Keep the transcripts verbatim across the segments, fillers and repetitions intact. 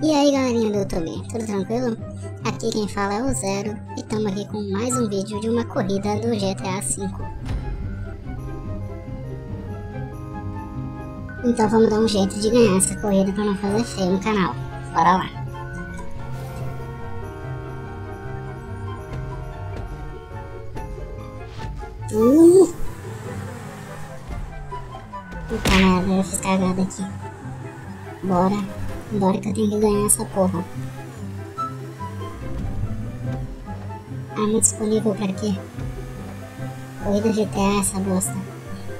E aí galerinha do YouTube, tudo tranquilo? Aqui quem fala é o Zero e estamos aqui com mais um vídeo de uma corrida do G T A cinco. Então vamos dar um jeito de ganhar essa corrida para não fazer feio no canal, bora lá! Uh! Puta merda, eu fiz cagada aqui. Bora! Bora que eu tenho que ganhar essa porra. Ah, muito disponível pra quê? Corrida G T A essa bosta.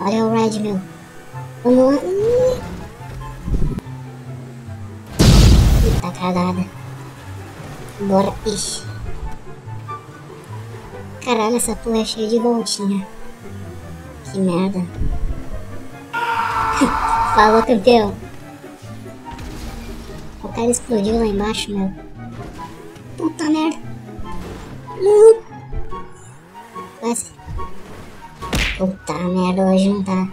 Olha o ride meu. Vamos lá. Puta cagada. Bora, ixi. Caralho, essa porra é cheia de voltinha. Que merda. Falou, campeão. O cara explodiu lá embaixo, meu. Puta merda. Não. Quase. Puta merda, hoje não tá.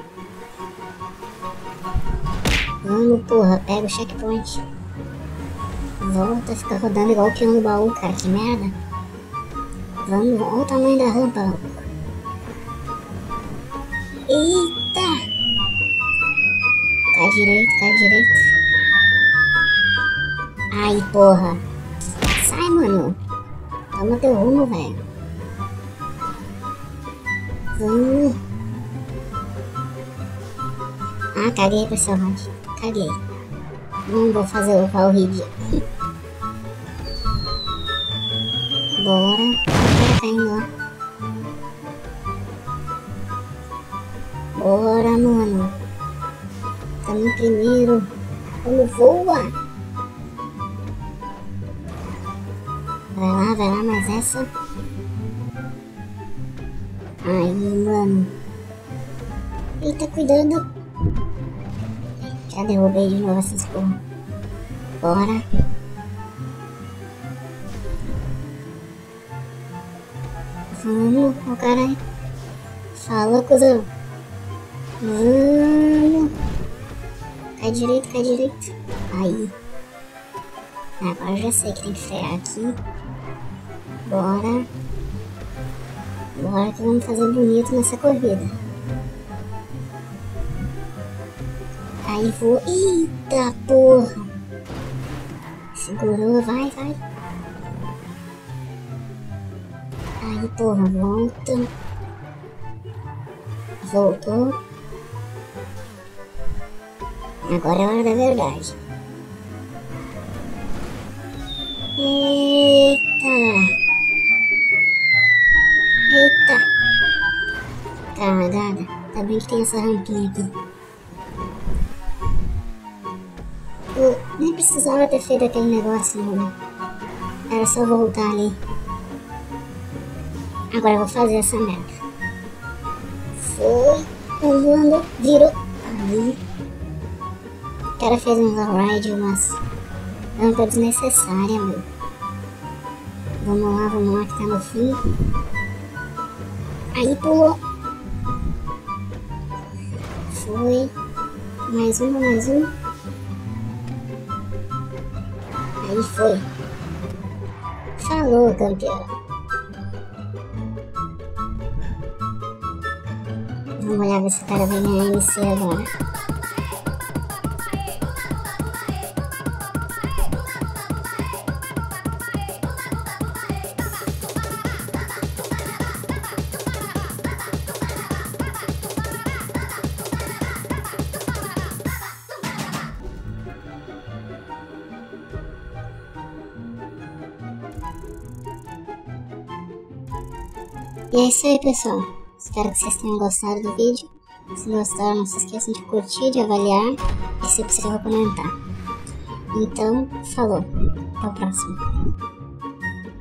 Vamos, porra. Pega o checkpoint. Volta, fica rodando igual o peão do baú, cara. Que merda. Vamos, olha o tamanho da rampa, ó. Eita. Cai direito, cai direito. Ai, porra. Sai, mano. Toma teu rumo, velho. Vamos. Ah, caguei, pessoal. Caguei. Não vou fazer o Wallride. Bora. O cara tá indo, ó. Bora, mano. Tamo em primeiro. Vamos, voa. Vai lá, vai lá, mas essa... Ai, mano... Eita, cuidado! Já derrubei de novo essas porra. Bora! Vamos, o caralho! Falou, cuzão! Vamos! Cai direito, cai direito! Aí! Agora eu já sei que tem que frear aqui. Bora. Bora que vamos fazer bonito nessa corrida. Aí vou... Eita porra! Segurou, vai, vai. Aí porra, volta. Voltou. Agora é a hora da verdade. Eita! Eita! Cagada! Tá bem que tem essa rampinha aqui. Eu nem precisava ter feito aquele negócio, mano. Era só voltar ali. Agora eu vou fazer essa merda. Foi! Tô voando! Virou! Ali! O cara fez um wallride, umas... rampa desnecessária, meu. Vamos lá, vamos lá, que tá no fim. Aí, pulou. Foi. Mais um, mais um. Aí, foi. Falou, campeão. Vamos olhar ver se o cara vai ganhar M C agora. E é isso aí, pessoal, espero que vocês tenham gostado do vídeo. Se gostaram, não se esqueçam de curtir, de avaliar e se possível comentar. Então, falou, até o próximo.